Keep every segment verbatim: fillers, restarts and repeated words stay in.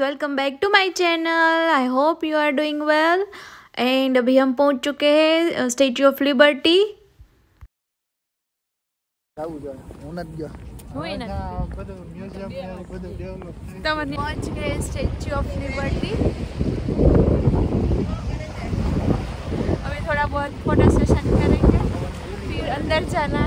Welcome back to my channel. I hope you are doing well. And अभी हम पहुंच चुके हैं स्टैच्यू ऑफ लिबर्टी। पहुंच गए स्टैच्यू ऑफ लिबर्टी। अभी थोड़ा बहुत फोटो सेशन करेंगे, फिर अंदर जाना है।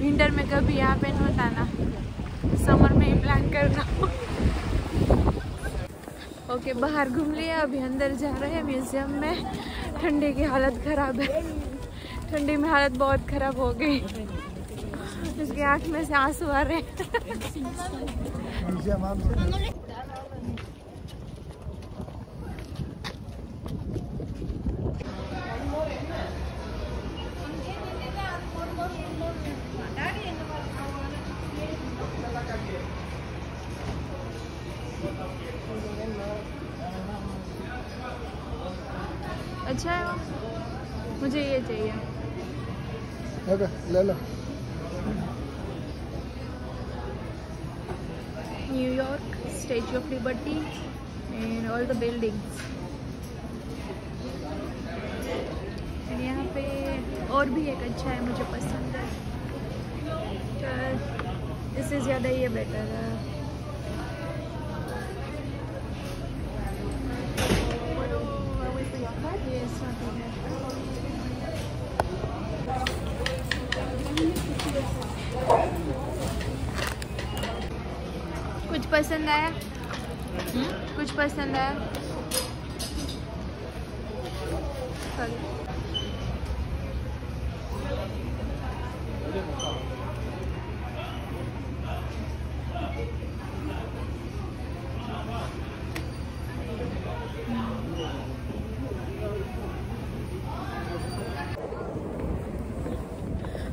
विंटर में कभी यहाँ पे नहीं आना, समर में ही प्लान करना। ओके okay, बाहर घूम लिया, अभी अंदर जा रहे हैं म्यूजियम में। ठंडी की हालत खराब है, ठंडी में हालत बहुत खराब हो गई। उसकी आँख में से आंसू आ रहे हैं। अच्छा है वो, मुझे ये चाहिए। ओके, ले लो। New York, Statue of Liberty and all the buildings. And यहाँ पे और भी एक अच्छा है, मुझे पसंद है। तो इससे ज़्यादा ये बेटर है। कुछ पसंद आया? हुँ? कुछ पसंद आया?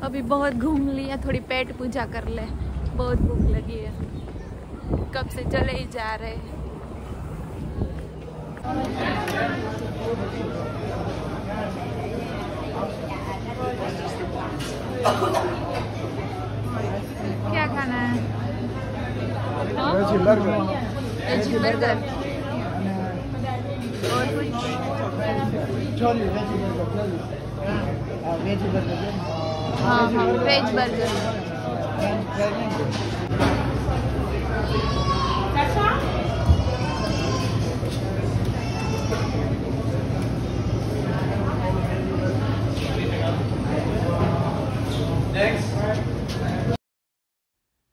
अभी बहुत घूम लिया, थोड़ी पेट पूजा कर ले, बहुत भूख लगी है। कब से चले ही जा रहे हैं। क्या खाना है? वेजी बर्गर और कुछ? हाँ हाँ, वेज बर्गर।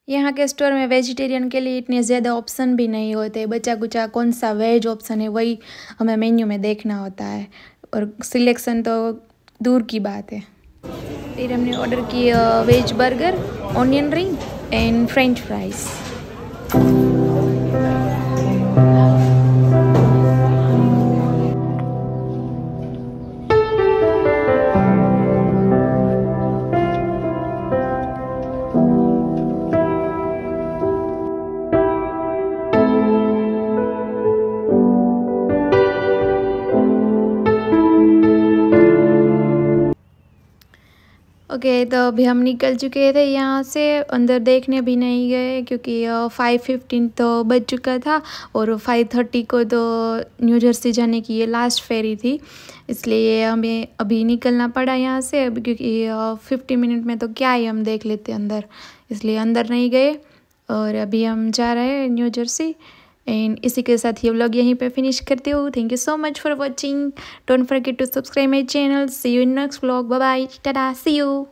यहाँ के स्टोर में वेजिटेरियन के लिए इतने ज़्यादा ऑप्शन भी नहीं होते। बचा कुचा कौन सा वेज ऑप्शन है वही हमें मेन्यू में देखना होता है, और सिलेक्शन तो दूर की बात है। फिर हमने ऑर्डर किया veg burger, onion ring and French fries. Okay okay, तो अभी हम निकल चुके थे यहाँ से। अंदर देखने भी नहीं गए क्योंकि फाइव फिफ्टीन तो बज चुका था, और फाइव थर्टी को तो न्यू जर्सी जाने की ये लास्ट फेरी थी, इसलिए हमें अभी निकलना पड़ा यहाँ से। अभी क्योंकि फिफ्टी मिनट में तो क्या ही हम देख लेते अंदर, इसलिए अंदर नहीं गए। और अभी हम जा रहे हैं न्यू जर्सी। एंड इसी के साथ ये व्लॉग यहीं पे फिनिश करती हूँ। Thank you so much for watching. Don't forget to subscribe my channel. See you in next vlog. Bye bye, tata, see you.